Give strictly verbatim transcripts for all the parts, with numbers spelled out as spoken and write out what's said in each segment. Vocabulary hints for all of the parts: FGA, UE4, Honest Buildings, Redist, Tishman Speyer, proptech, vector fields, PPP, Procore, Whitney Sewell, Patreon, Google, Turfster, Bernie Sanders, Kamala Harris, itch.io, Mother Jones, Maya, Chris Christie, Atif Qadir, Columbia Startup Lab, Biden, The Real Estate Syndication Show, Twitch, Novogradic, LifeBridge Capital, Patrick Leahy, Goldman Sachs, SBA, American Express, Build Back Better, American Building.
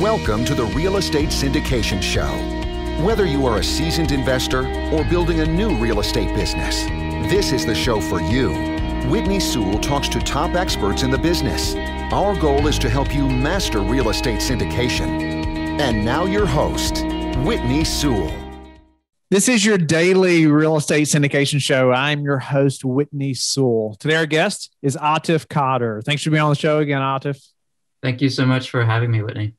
Welcome to the Real Estate Syndication Show. Whether you are a seasoned investor or building a new real estate business, this is the show for you. Whitney Sewell talks to top experts in the business. Our goal is to help you master real estate syndication. And now your host, Whitney Sewell. This is your daily real estate syndication show. I'm your host, Whitney Sewell. Today, our guest is Atif Qadir. Thanks for being on the show again, Atif. Thank you so much for having me, Whitney.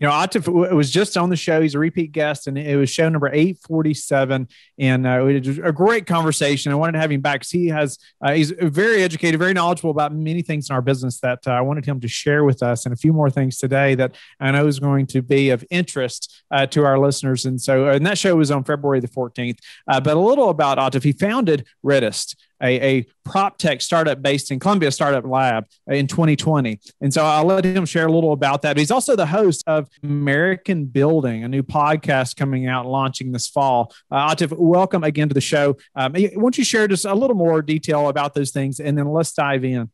You know, Atif was just on the show. He's a repeat guest, and it was show number eight forty-seven. And uh, it was a great conversation. I wanted to have him back because he has, uh, he's very educated, very knowledgeable about many things in our business that uh, I wanted him to share with us, and a few more things today that I know is going to be of interest uh, to our listeners. And so, and that show was on February the fourteenth. Uh, but a little about Atif. He founded Redist, A, a prop tech startup based in Columbia Startup Lab in twenty twenty. And so I'll let him share a little about that. He's also the host of American Building, a new podcast coming out, launching this fall. Uh, Atif, welcome again to the show. Um, why don't you share just a little more detail about those things, and then let's dive in.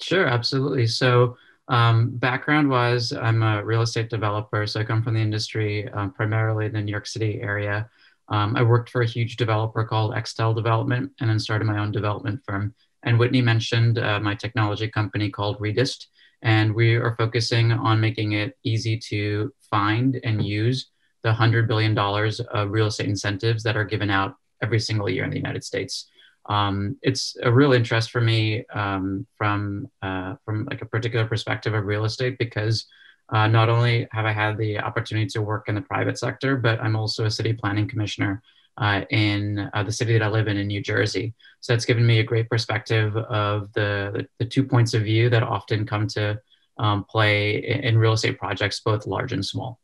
Sure, absolutely. So um, background-wise, I'm a real estate developer. So I come from the industry, um, primarily in the New York City area. Um, I worked for a huge developer called Extel Development, and then started my own development firm. And Whitney mentioned uh, my technology company called Redist, and we are focusing on making it easy to find and use the one hundred billion dollars of real estate incentives that are given out every single year in the United States. Um, it's a real interest for me um, from, uh, from like a particular perspective of real estate, because Uh, not only have I had the opportunity to work in the private sector, but I'm also a city planning commissioner uh, in uh, the city that I live in, in New Jersey. So that's given me a great perspective of the, the two points of view that often come to um, play in, in real estate projects, both large and small.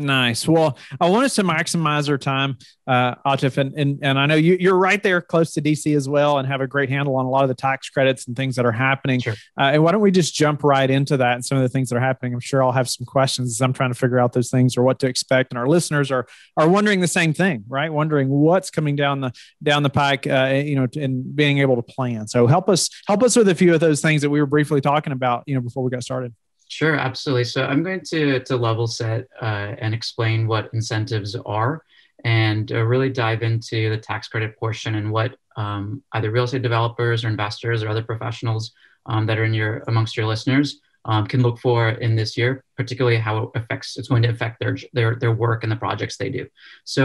Nice. Well, I want us to maximize our time, uh, Atif, and, and and I know you, you're right there close to D C as well, and have a great handle on a lot of the tax credits and things that are happening. Sure. Uh, and why don't we just jump right into that and some of the things that are happening? I'm sure I'll have some questions as I'm trying to figure out those things or what to expect. And our listeners are are wondering the same thing, right? Wondering what's coming down the down the pike, uh, you know, and being able to plan. So help us help us with a few of those things that we were briefly talking about, you know, before we got started. Sure, absolutely. So I'm going to, to level set uh, and explain what incentives are, and uh, really dive into the tax credit portion and what um, either real estate developers or investors or other professionals um, that are in your amongst your listeners um, can look for in this year, particularly how it affects it's going to affect their their, their work and the projects they do. So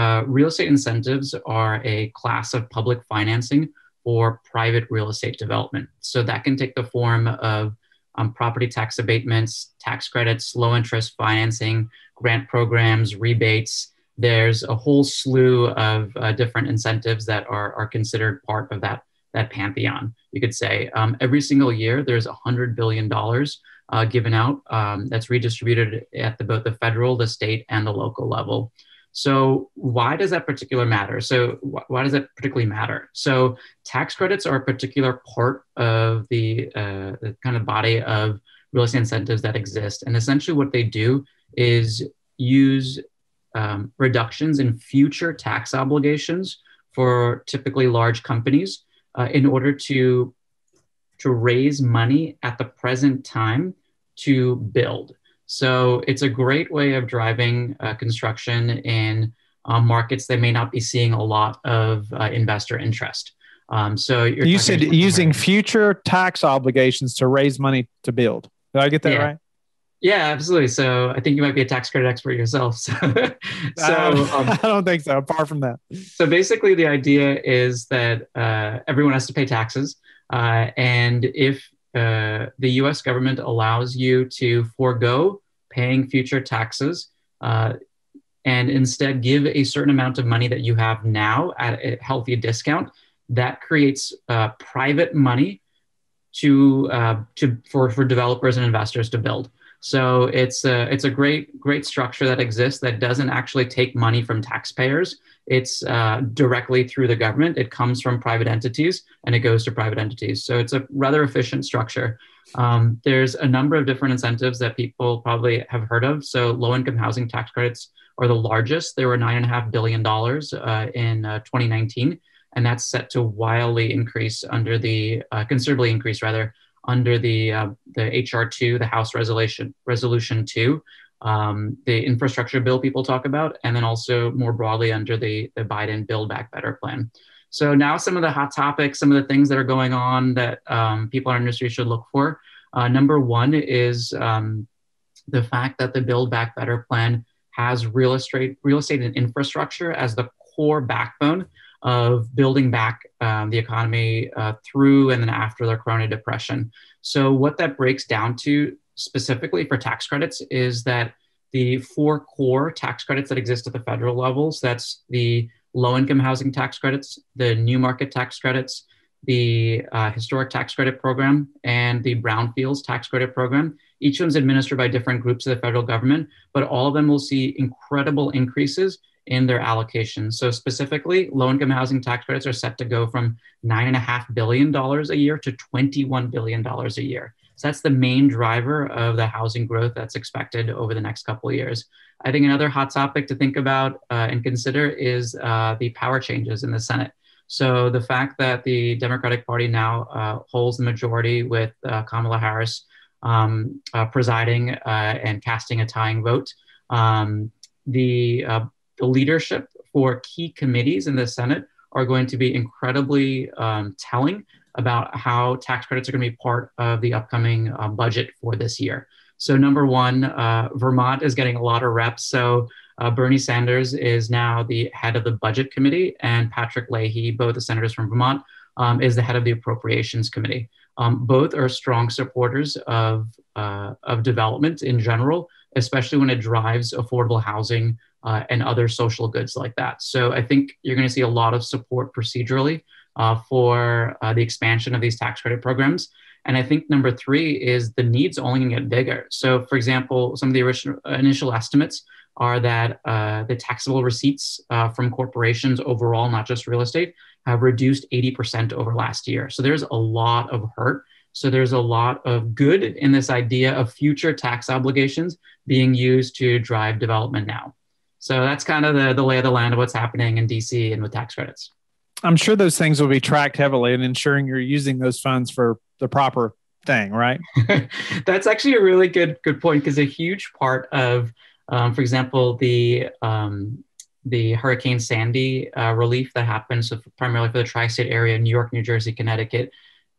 uh, real estate incentives are a class of public financing for private real estate development. So that can take the form of Um, property tax abatements, tax credits, low interest financing, grant programs, rebates. There's a whole slew of uh, different incentives that are, are considered part of that, that pantheon, you could say. Um, every single year, there's one hundred billion dollars uh, given out um, that's redistributed at the, both the federal, the state, and the local level. So why does that particular matter? So wh- why does that particularly matter? So tax credits are a particular part of the, uh, the kind of body of real estate incentives that exist. And essentially what they do is use um, reductions in future tax obligations for typically large companies uh, in order to, to raise money at the present time to build. So it's a great way of driving uh, construction in uh, markets that may not be seeing a lot of uh, investor interest. Um, so you're you said using right. future tax obligations to raise money to build. Did I get that yeah. right? Yeah, absolutely. So I think you might be a tax credit expert yourself. So, so um, I don't think so. Apart from that. So basically, the idea is that uh, everyone has to pay taxes, uh, and if uh, the U S government allows you to forego paying future taxes uh, and instead give a certain amount of money that you have now at a healthy discount, that creates uh, private money to uh, to for, for developers and investors to build. So it's a, it's a great, great structure that exists that doesn't actually take money from taxpayers. It's uh, directly through the government. It comes from private entities and it goes to private entities. So it's a rather efficient structure. Um, there's a number of different incentives that people probably have heard of. So low-income housing tax credits are the largest. There were nine point five billion dollars uh, in uh, twenty nineteen, and that's set to wildly increase under the, uh, considerably increase rather, under the uh, the H R two, the House Resolution Resolution two, um, the infrastructure bill people talk about, and then also more broadly under the, the Biden Build Back Better plan. So now some of the hot topics, some of the things that are going on that um, people in our industry should look for. Uh, number one is um, the fact that the Build Back Better plan has real estate, real estate and infrastructure as the core backbone of building back um, the economy uh, through and then after the Corona depression. So what that breaks down to specifically for tax credits is that the four core tax credits that exist at the federal levels, that's the low-income housing tax credits, the new market tax credits, the uh, historic tax credit program, and the brownfields tax credit program. Each of them is administered by different groups of the federal government, but all of them will see incredible increases in their allocations. So specifically, low-income housing tax credits are set to go from nine point five billion dollars a year to twenty-one billion dollars a year. So that's the main driver of the housing growth that's expected over the next couple of years. I think another hot topic to think about uh, and consider is uh, the power changes in the Senate. So the fact that the Democratic Party now uh, holds the majority with uh, Kamala Harris um, uh, presiding uh, and casting a tying vote, um, the uh, The leadership for key committees in the Senate are going to be incredibly um, telling about how tax credits are going to be part of the upcoming uh, budget for this year. So number one, uh, Vermont is getting a lot of reps. So uh, Bernie Sanders is now the head of the budget committee, and Patrick Leahy, both the senators from Vermont, um, is the head of the appropriations committee. Um, both are strong supporters of, uh, of development in general, especially when it drives affordable housing Uh, and other social goods like that. So I think you're going to see a lot of support procedurally uh, for uh, the expansion of these tax credit programs. And I think number three is the needs only going to get bigger. So for example, some of the original, initial estimates are that uh, the taxable receipts uh, from corporations overall, not just real estate, have reduced eighty percent over last year. So there's a lot of hurt. So there's a lot of good in this idea of future tax obligations being used to drive development now. So that's kind of the, the lay of the land of what's happening in D C and with tax credits. I'm sure those things will be tracked heavily and ensuring you're using those funds for the proper thing, right? That's actually a really good good point, because a huge part of, um, for example, the um, the Hurricane Sandy uh, relief that happened, so primarily for the tri-state area, New York, New Jersey, Connecticut,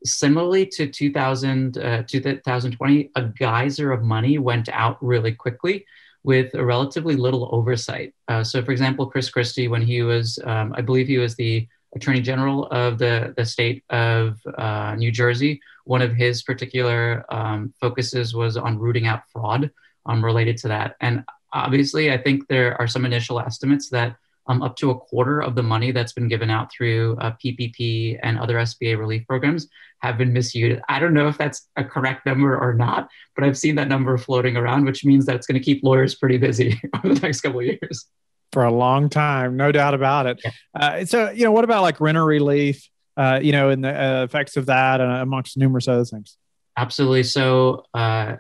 similarly to two thousand, uh, twenty twenty, a geyser of money went out really quickly with a relatively little oversight. Uh, so for example, Chris Christie, when he was, um, I believe he was the Attorney General of the, the state of uh, New Jersey, one of his particular um, focuses was on rooting out fraud um, related to that. And obviously, I think there are some initial estimates that um, up to a quarter of the money that's been given out through uh, P P P and other S B A relief programs have been misused. I don't know if that's a correct number or not, but I've seen that number floating around, which means that it's going to keep lawyers pretty busy over the next couple of years. For a long time, no doubt about it. Yeah. Uh, so, you know, what about like renter relief, uh, you know, and the uh, effects of that uh, amongst numerous other things? Absolutely. So uh,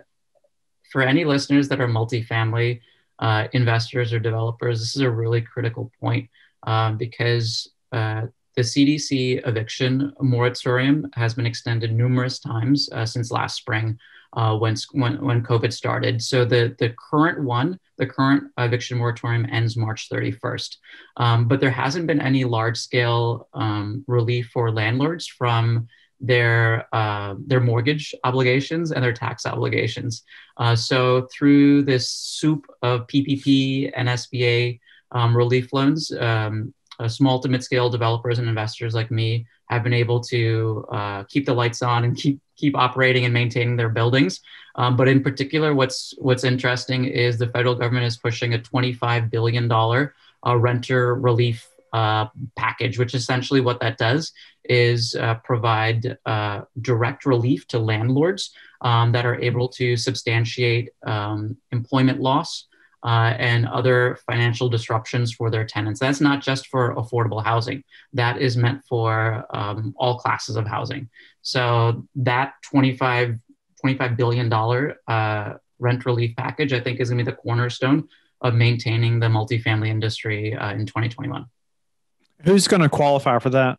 for any listeners that are multifamily Uh, investors or developers, this is a really critical point um, because uh, the C D C eviction moratorium has been extended numerous times uh, since last spring uh, when, when when COVID started. So the, the current one, the current eviction moratorium ends March thirty-first. Um, but there hasn't been any large scale um, relief for landlords from their uh, their mortgage obligations and their tax obligations. Uh, so through this soup of P P P and S B A um, relief loans, um, uh, small to mid-scale developers and investors like me have been able to uh, keep the lights on and keep keep operating and maintaining their buildings. Um, but in particular, what's what's interesting is the federal government is pushing a twenty-five billion dollars uh, renter relief Uh, package, which essentially what that does is uh, provide uh, direct relief to landlords um, that are able to substantiate um, employment loss uh, and other financial disruptions for their tenants. That's not just for affordable housing. That is meant for um, all classes of housing. So that twenty-five, twenty-five billion dollars uh, rent relief package, I think, is going to be the cornerstone of maintaining the multifamily industry uh, in twenty twenty-one. Who's going to qualify for that?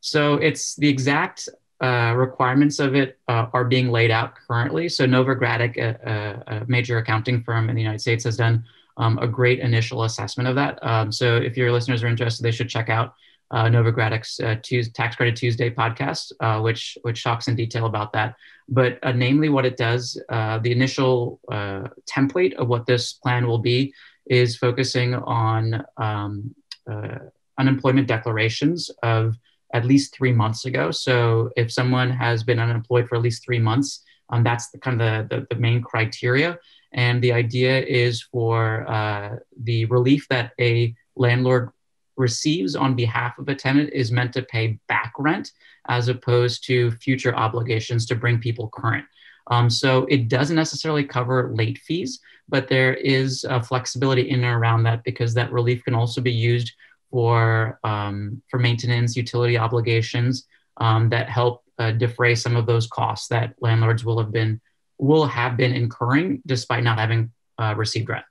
So it's the exact uh, requirements of it uh, are being laid out currently. So Novogradic, a, a major accounting firm in the United States, has done um, a great initial assessment of that. Um, so if your listeners are interested, they should check out uh, Novogratic's uh, Tuesday, Tax Credit Tuesday podcast, uh, which which talks in detail about that. But uh, namely what it does, uh, the initial uh, template of what this plan will be is focusing on um, uh, unemployment declarations of at least three months ago. So if someone has been unemployed for at least three months, um, that's the kind of the, the, the main criteria. And the idea is for uh, the relief that a landlord receives on behalf of a tenant is meant to pay back rent as opposed to future obligations to bring people current. Um, so it doesn't necessarily cover late fees, but there is uh, flexibility in and around that, because that relief can also be used for um, for maintenance, utility obligations um, that help uh, defray some of those costs that landlords will have been will have been incurring despite not having uh, received rent.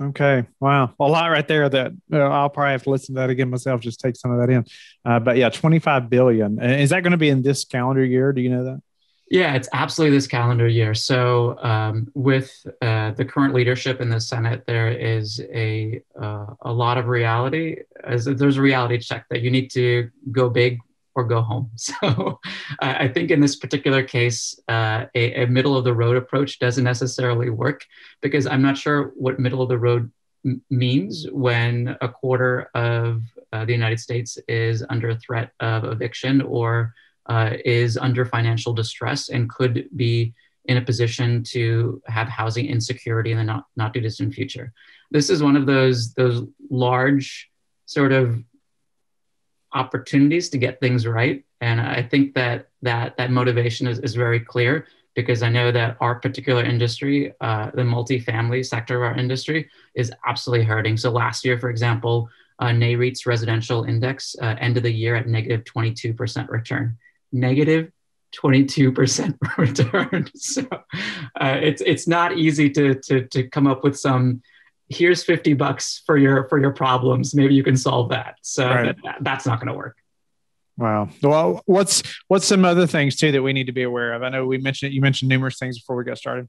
Okay. Wow. A lot right there that uh, I'll probably have to listen to that again myself, just take some of that in. Uh, but yeah, twenty-five billion dollars. Is that going to be in this calendar year? Do you know that? Yeah, it's absolutely this calendar year. So um, with uh, the current leadership in the Senate, there is a uh, a lot of reality. As there's a reality check that you need to go big or go home. So I think in this particular case, uh, a, a middle of the road approach doesn't necessarily work, because I'm not sure what middle of the road m- means when a quarter of uh, the United States is under threat of eviction or Uh, is under financial distress and could be in a position to have housing insecurity in the not, not too distant future. This is one of those, those large sort of opportunities to get things right. And I think that that, that motivation is, is very clear, because I know that our particular industry, uh, the multifamily sector of our industry, is absolutely hurting. So last year, for example, uh, NAREIT's residential index uh, ended the year at negative twenty-two percent return. Negative twenty-two percent return. So uh, it's it's not easy to to to come up with some, here's fifty bucks for your for your problems. Maybe you can solve that. So right. that, that's not going to work. Wow. Well, what's what's some other things too that we need to be aware of? I know we mentioned you mentioned numerous things before we got started.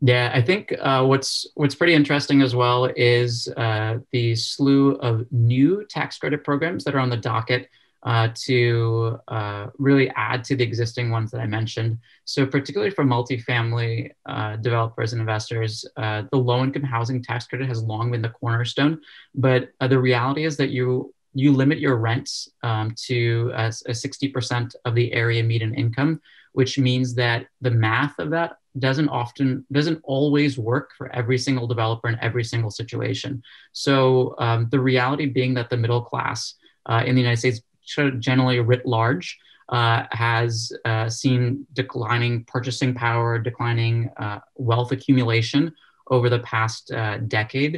Yeah, I think uh, what's what's pretty interesting as well is uh, the slew of new tax credit programs that are on the docket Uh, to uh, really add to the existing ones that I mentioned. So particularly for multifamily uh, developers and investors, uh, the low-income housing tax credit has long been the cornerstone, but uh, the reality is that you you limit your rents um, to uh, a sixty percent of the area median income, which means that the math of that doesn't often, doesn't always work for every single developer in every single situation. So um, the reality being that the middle class uh, in the United States generally writ large, uh, has uh, seen declining purchasing power, declining uh, wealth accumulation over the past uh, decade.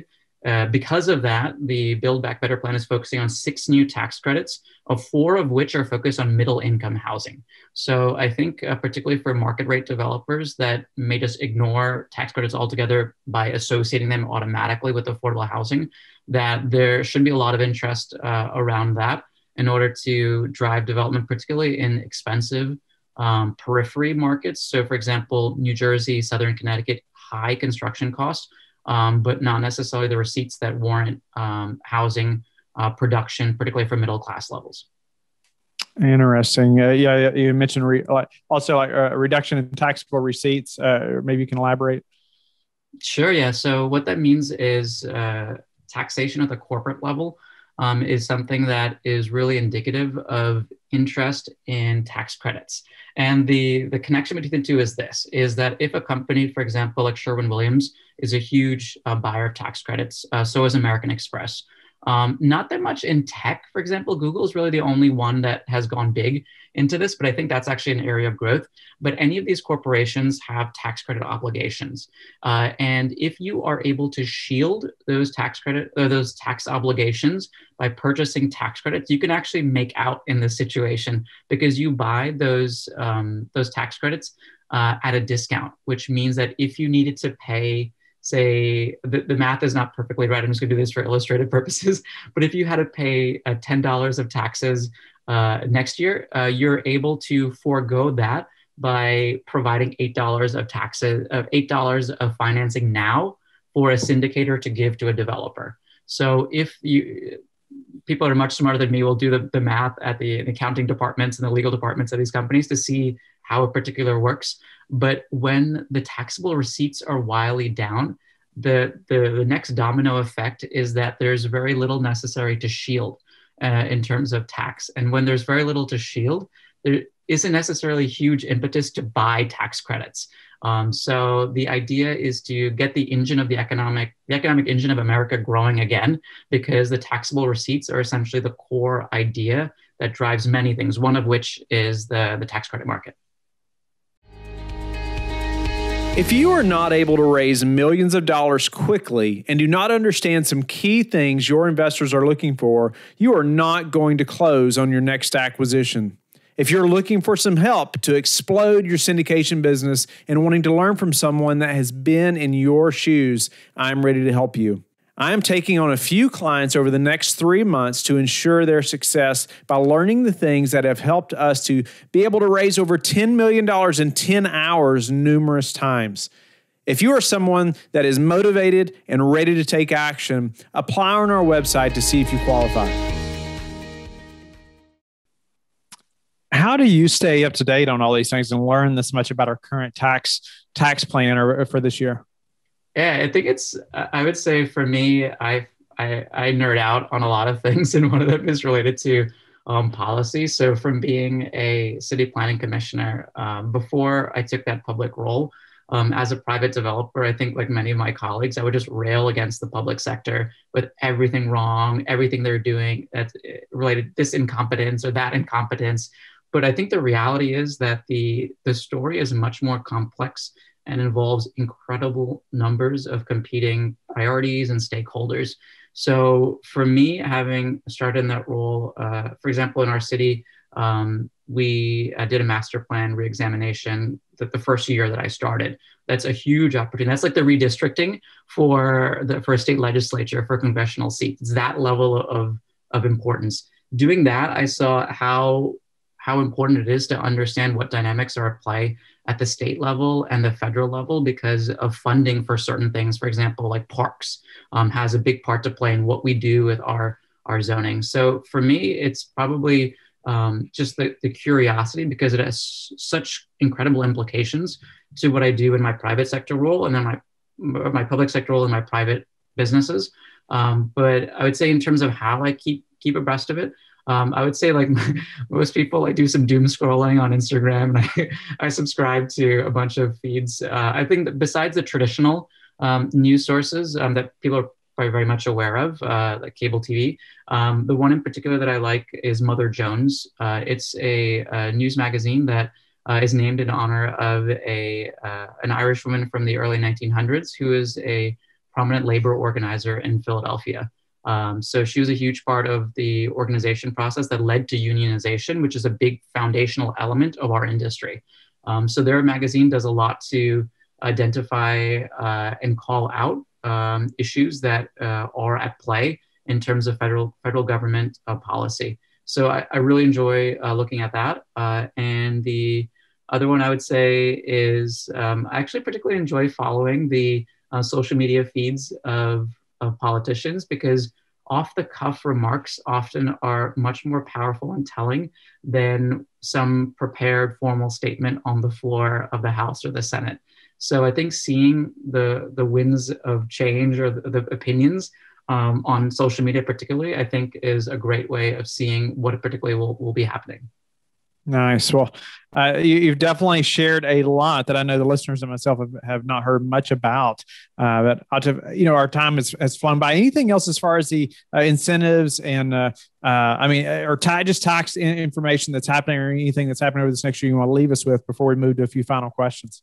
Uh, because of that, the Build Back Better plan is focusing on six new tax credits, of four of which are focused on middle income housing. So I think uh, particularly for market rate developers that may just ignore tax credits altogether by associating them automatically with affordable housing, that there should be a lot of interest uh, around that, in order to drive development, particularly in expensive um, periphery markets. So for example, New Jersey, Southern Connecticut, high construction costs, um, but not necessarily the receipts that warrant um, housing uh, production, particularly for middle-class levels. Interesting. Uh, yeah, you mentioned re- also like a reduction in taxable receipts. Uh, maybe you can elaborate. Sure, yeah. So what that means is uh, taxation at the corporate level Um, is something that is really indicative of interest in tax credits. And the, the connection between the two is this, is that if a company, for example, like Sherwin-Williams, is a huge uh, buyer of tax credits, uh, so is American Express. Um, not that much in tech, for example. Google is really the only one that has gone big into this, but I think that's actually an area of growth. But any of these corporations have tax credit obligations. Uh, and if you are able to shield those tax credit or those tax obligations by purchasing tax credits, you can actually make out in this situation, because you buy those, um, those tax credits uh, at a discount, which means that if you needed to pay, say, the, the math is not perfectly right, I'm just gonna do this for illustrative purposes, but if you had to pay uh, ten dollars of taxes uh, next year, uh, you're able to forego that by providing eight dollars of taxes, of eight dollars of financing now for a syndicator to give to a developer. So if you, people are much smarter than me will do the, the math at the accounting departments and the legal departments of these companies to see how a particular works. But when the taxable receipts are wildly down, the, the, the next domino effect is that there's very little necessary to shield uh, in terms of tax. And when there's very little to shield, there isn't necessarily huge impetus to buy tax credits. Um, so the idea is to get the engine of the economic, the economic engine of America growing again, because the taxable receipts are essentially the core idea that drives many things, one of which is the, the tax credit market. If you are not able to raise millions of dollars quickly and do not understand some key things your investors are looking for, you are not going to close on your next acquisition. If you're looking for some help to explode your syndication business and wanting to learn from someone that has been in your shoes, I'm ready to help you. I am taking on a few clients over the next three months to ensure their success by learning the things that have helped us to be able to raise over ten million dollars in ten hours numerous times. If you are someone that is motivated and ready to take action, apply on our website to see if you qualify. How do you stay up to date on all these things and learn this much about our current tax tax plan or for this year? Yeah, I think it's, I would say for me, I've, I I nerd out on a lot of things, and one of them is related to um, policy. So from being a city planning commissioner, um, before I took that public role, um, as a private developer, I think like many of my colleagues, I would just rail against the public sector with everything wrong, everything they're doing that's related to this incompetence or that incompetence. But I think the reality is that the, the story is much more complex and involves incredible numbers of competing priorities and stakeholders. So for me, having started in that role, uh, for example, in our city, um, we uh, did a master plan reexamination that the first year that I started. That's a huge opportunity. That's like the redistricting for the for a state legislature, for congressional seats. It's that level of, of importance. Doing that, I saw how how important it is to understand what dynamics are at play at the state level and the federal level because of funding for certain things. For example, like parks um, has a big part to play in what we do with our, our zoning. So for me, it's probably um, just the, the curiosity because it has such incredible implications to what I do in my private sector role and then my, my public sector role in my private businesses. Um, but I would say in terms of how I keep, keep abreast of it, Um, I would say like most people, I do some doom scrolling on Instagram, and I, I subscribe to a bunch of feeds. Uh, I think that besides the traditional um, news sources um, that people are probably very much aware of, uh, like cable T V, um, the one in particular that I like is Mother Jones. Uh, it's a, a news magazine that uh, is named in honor of a uh, an Irish woman from the early nineteen hundreds who is a prominent labor organizer in Philadelphia. Um, so she was a huge part of the organization process that led to unionization, which is a big foundational element of our industry. Um, so their magazine does a lot to identify uh, and call out um, issues that uh, are at play in terms of federal federal government uh, policy. So I, I really enjoy uh, looking at that. Uh, and the other one I would say is um, I actually particularly enjoy following the uh, social media feeds of of politicians because off-the-cuff remarks often are much more powerful and telling than some prepared formal statement on the floor of the House or the Senate. So I think seeing the, the winds of change or the, the opinions um, on social media particularly, I think is a great way of seeing what particularly will, will be happening. Nice. Well, uh, you, you've definitely shared a lot that I know the listeners and myself have, have not heard much about. Uh, but you know, our time has, has flown by. Anything else as far as the uh, incentives and uh, uh, I mean, or just tax information that's happening, or anything that's happening over this next year you want to leave us with before we move to a few final questions?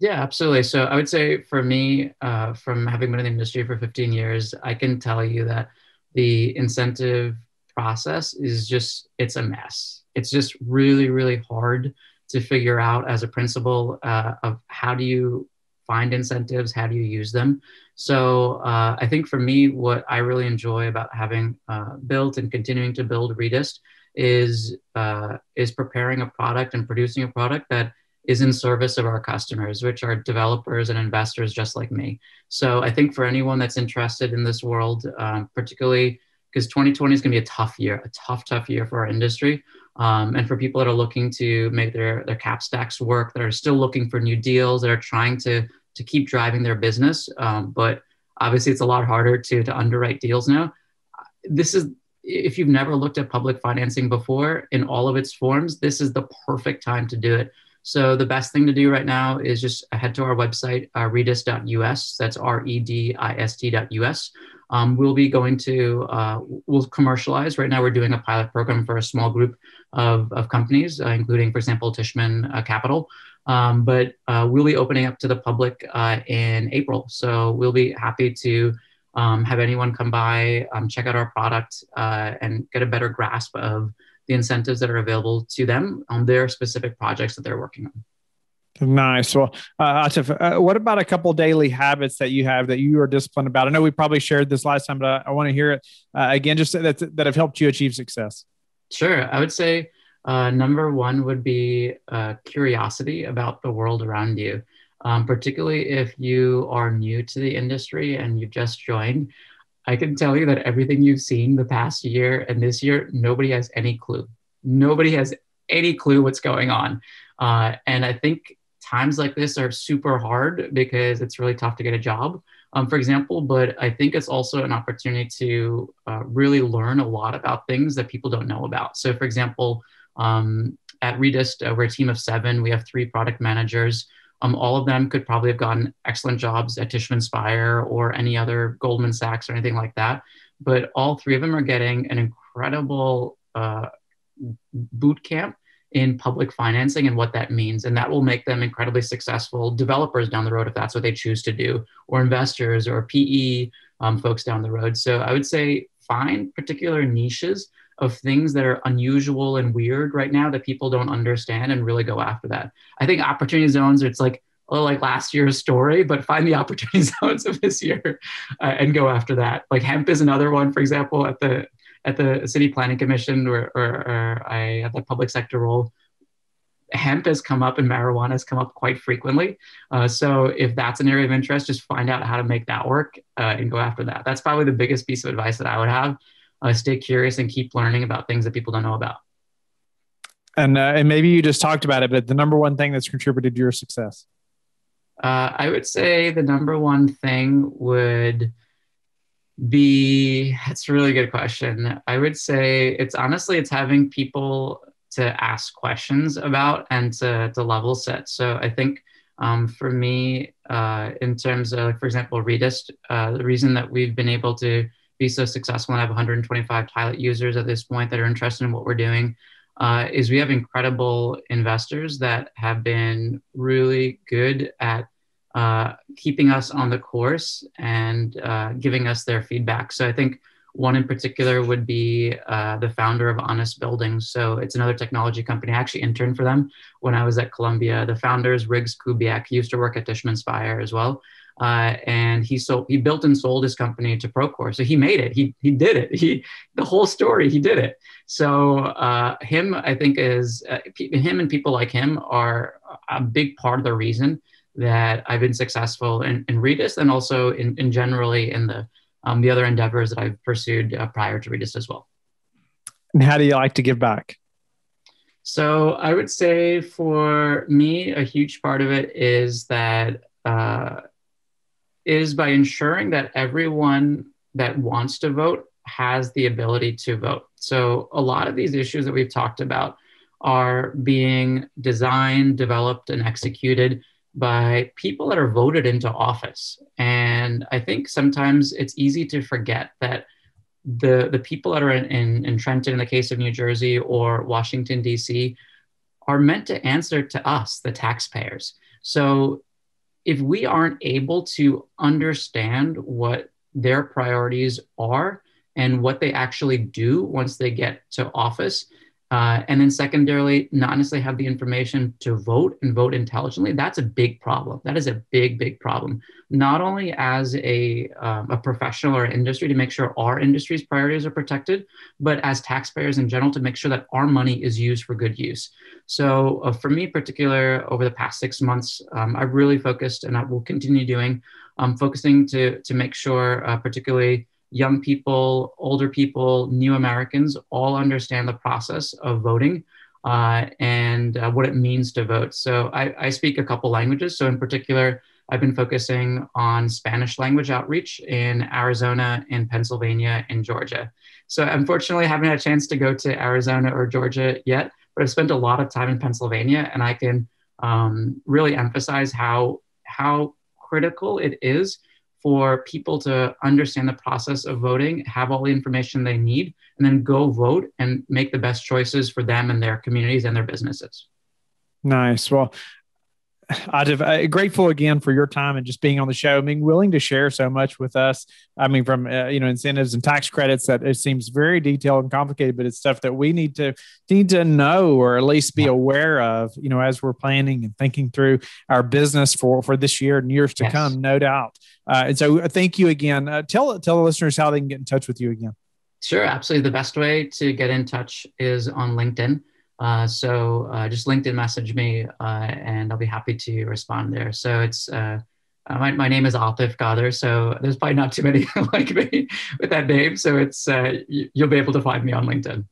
Yeah, absolutely. So I would say for me, uh, from having been in the industry for fifteen years, I can tell you that the incentive process is just it's a mess. It's just really, really hard to figure out as a principal uh, of how do you find incentives, how do you use them. So uh, I think for me, what I really enjoy about having uh, built and continuing to build Redist is uh, is preparing a product and producing a product that is in service of our customers, which are developers and investors just like me. So I think for anyone that's interested in this world, um, particularly because twenty twenty is going to be a tough year, a tough, tough year for our industry. Um, and for people that are looking to make their, their cap stacks work, that are still looking for new deals, that are trying to, to keep driving their business. Um, but obviously it's a lot harder to, to underwrite deals now. This is, if you've never looked at public financing before in all of its forms, this is the perfect time to do it. So the best thing to do right now is just head to our website, uh, redist dot U S. That's R E D I S T dot U S. Um, we'll be going to, uh, we'll commercialize. Right now we're doing a pilot program for a small group of, of companies, uh, including, for example, Tishman uh, Capital. Um, but uh, we'll be opening up to the public uh, in April. So we'll be happy to um, have anyone come by, um, check out our product uh, and get a better grasp of the incentives that are available to them on their specific projects that they're working on. Nice. Well, uh, Atif, uh, what about a couple of daily habits that you have that you are disciplined about? I know we probably shared this last time, but I, I want to hear it uh, again, just that, that have helped you achieve success. Sure. I would say uh, number one would be uh, curiosity about the world around you, um, particularly if you are new to the industry and you've just joined. I can tell you that everything you've seen the past year and this year, nobody has any clue. Nobody has any clue what's going on. Uh, and I think times like this are super hard because it's really tough to get a job, um, for example, but I think it's also an opportunity to uh, really learn a lot about things that people don't know about. So for example, um, at Redist, uh, we're a team of seven. We have three product managers. Um, all of them could probably have gotten excellent jobs at Tishman Speyer or any other Goldman Sachs or anything like that. But all three of them are getting an incredible uh, boot camp in public financing and what that means. And that will make them incredibly successful developers down the road if that's what they choose to do, or investors or P E um, folks down the road. So I would say find particular niches of things that are unusual and weird right now that people don't understand and really go after that. I think opportunity zones, it's like, oh, like last year's story, but find the opportunity zones of this year uh, and go after that. Like hemp is another one, for example, at the at the City Planning Commission or, or, or I at the public sector role, hemp has come up and marijuana has come up quite frequently. Uh, so if that's an area of interest, just find out how to make that work uh, and go after that. That's probably the biggest piece of advice that I would have. Uh, stay curious and keep learning about things that people don't know about. And uh, and maybe you just talked about it, but the number one thing that's contributed to your success? Uh, I would say the number one thing would be, that's a really good question. I would say it's honestly, it's having people to ask questions about and to, to level set. So I think um, for me, uh, in terms of, for example, Redist, uh, the reason that we've been able to be so successful and have one hundred twenty-five pilot users at this point that are interested in what we're doing uh, is we have incredible investors that have been really good at uh, keeping us on the course and uh, giving us their feedback. So I think one in particular would be uh, the founder of Honest Buildings. So it's another technology company. I actually interned for them when I was at Columbia. The founders, Riggs Kubiak, used to work at Tishman Speyer as well. Uh, and he sold, he built and sold his company to Procore. So he made it, he, he did it, he, the whole story, he did it. So uh, him, I think is, uh, him and people like him are a big part of the reason that I've been successful in, in Redist and also in, in generally in the, um, the other endeavors that I've pursued uh, prior to Redist as well. And how do you like to give back? So I would say for me, a huge part of it is that, uh, is by ensuring that everyone that wants to vote has the ability to vote. So a lot of these issues that we've talked about are being designed, developed, and executed by people that are voted into office. And I think sometimes it's easy to forget that the, the people that are in, in, in Trenton, in the case of New Jersey or Washington, D C, are meant to answer to us, the taxpayers. So if we aren't able to understand what their priorities are and what they actually do once they get to office, Uh, and then secondarily, not necessarily have the information to vote and vote intelligently. That's a big problem. That is a big, big problem, not only as a, um, a professional or industry to make sure our industry's priorities are protected, but as taxpayers in general to make sure that our money is used for good use. So uh, for me in particular, over the past six months, um, I've really focused, and I will continue doing, um, focusing to, to make sure uh, particularly young people, older people, new Americans all understand the process of voting uh, and uh, what it means to vote. So I, I speak a couple languages. So in particular, I've been focusing on Spanish language outreach in Arizona and Pennsylvania and Georgia. So unfortunately, I haven't had a chance to go to Arizona or Georgia yet, but I've spent a lot of time in Pennsylvania, and I can um, really emphasize how, how critical it is for people to understand the process of voting, have all the information they need, and then go vote and make the best choices for them and their communities and their businesses. Nice. Well, Atif, uh, grateful again for your time and just being on the show, being willing to share so much with us. I mean, from, uh, you know, incentives and tax credits that it seems very detailed and complicated, but it's stuff that we need to need to know, or at least be aware of, you know, as we're planning and thinking through our business for, for this year and years to yes. come, no doubt. Uh, and so thank you again. Uh, tell, tell the listeners how they can get in touch with you again. Sure. Absolutely. The best way to get in touch is on LinkedIn. Uh, so uh, just LinkedIn message me uh, and I'll be happy to respond there. So it's, uh, my, my name is Atif Qadir. So there's probably not too many like me with that name. So it's, uh, you'll be able to find me on LinkedIn.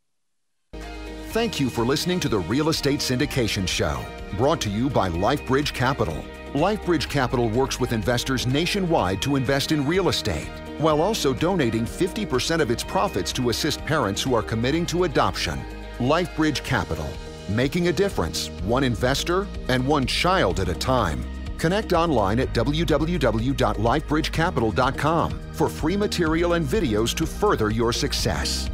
Thank you for listening to the Real Estate Syndication Show, brought to you by LifeBridge Capital. LifeBridge Capital works with investors nationwide to invest in real estate, while also donating fifty percent of its profits to assist parents who are committing to adoption. LifeBridge Capital, making a difference, one investor and one child at a time. Connect online at w w w dot life bridge capital dot com for free material and videos to further your success.